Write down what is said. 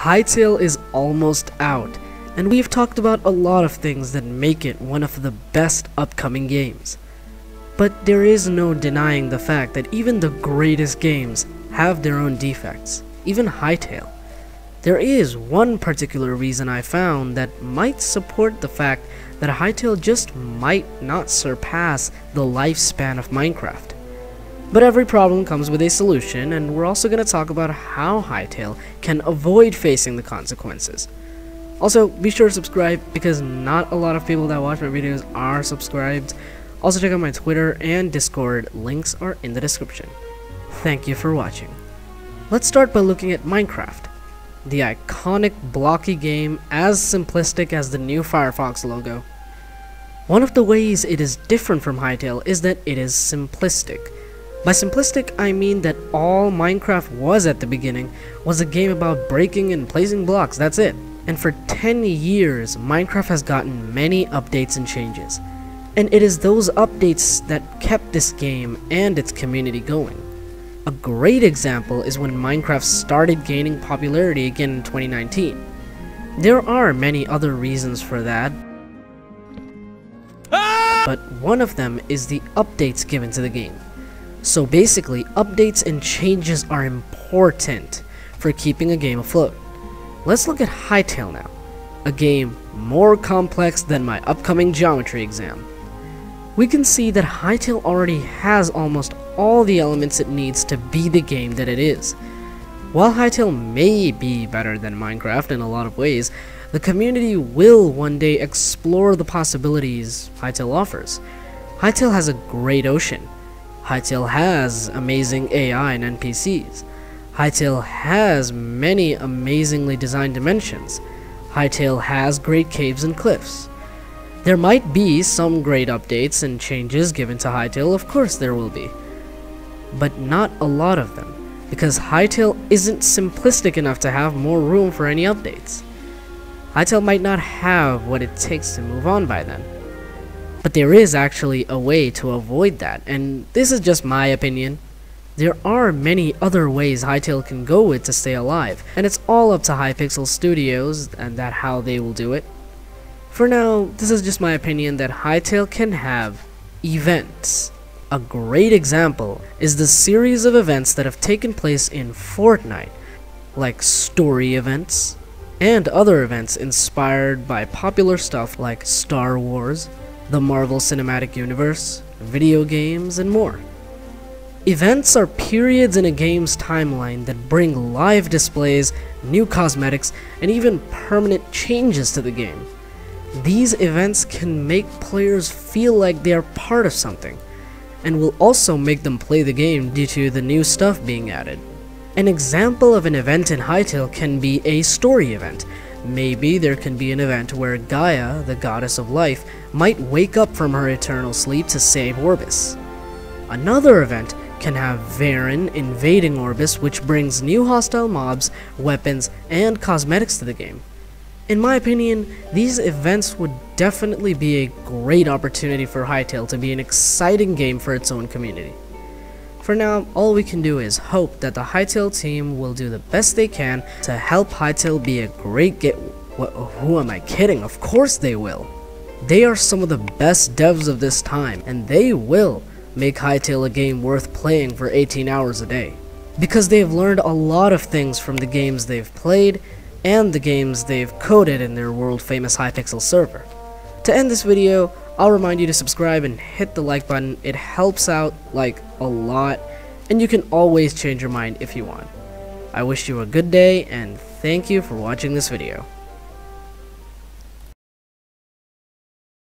Hytale is almost out, and we've talked about a lot of things that make it one of the best upcoming games. But there is no denying the fact that even the greatest games have their own defects, even Hytale. There is one particular reason I found that might support the fact that Hytale just might not surpass the lifespan of Minecraft. But every problem comes with a solution, and we're also going to talk about how Hytale can avoid facing the consequences. Also, be sure to subscribe because not a lot of people that watch my videos are subscribed. Also, check out my Twitter and Discord, links are in the description. Thank you for watching. Let's start by looking at Minecraft. The iconic blocky game as simplistic as the new Firefox logo. One of the ways it is different from Hytale is that it is simplistic. By simplistic, I mean that all Minecraft was at the beginning was a game about breaking and placing blocks, that's it. And for 10 years, Minecraft has gotten many updates and changes. And it is those updates that kept this game and its community going. A great example is when Minecraft started gaining popularity again in 2019. There are many other reasons for that, but one of them is the updates given to the game. So basically, updates and changes are important for keeping a game afloat. Let's look at Hytale now, a game more complex than my upcoming geometry exam. We can see that Hytale already has almost all the elements it needs to be the game that it is. While Hytale may be better than Minecraft in a lot of ways, the community will one day explore the possibilities Hytale offers. Hytale has a great ocean. Hytale has amazing AI and NPCs. Hytale has many amazingly designed dimensions. Hytale has great caves and cliffs. There might be some great updates and changes given to Hytale, of course there will be. But not a lot of them, because Hytale isn't simplistic enough to have more room for any updates. Hytale might not have what it takes to move on by then. But there is actually a way to avoid that, and this is just my opinion. There are many other ways Hytale can go with to stay alive, and it's all up to Hypixel Studios and that how they will do it. For now, this is just my opinion that Hytale can have events. A great example is the series of events that have taken place in Fortnite, like story events, and other events inspired by popular stuff like Star Wars, the Marvel Cinematic Universe, video games, and more. Events are periods in a game's timeline that bring live displays, new cosmetics, and even permanent changes to the game. These events can make players feel like they are part of something, and will also make them play the game due to the new stuff being added. An example of an event in Hytale can be a story event. Maybe there can be an event where Gaia, the goddess of life, might wake up from her eternal sleep to save Orbis. Another event can have Varen invading Orbis, which brings new hostile mobs, weapons, and cosmetics to the game. In my opinion, these events would definitely be a great opportunity for Hytale to be an exciting game for its own community. For now, all we can do is hope that the Hytale team will do the best they can to help Hytale be a great who am I kidding? Of course they will! They are some of the best devs of this time, and they will make Hytale a game worth playing for 18 hours a day. Because they have learned a lot of things from the games they've played and the games they've coded in their world-famous Hypixel server. To end this video, I'll remind you to subscribe and hit the like button. It helps out, like, a lot, and you can always change your mind if you want. I wish you a good day, and thank you for watching this video.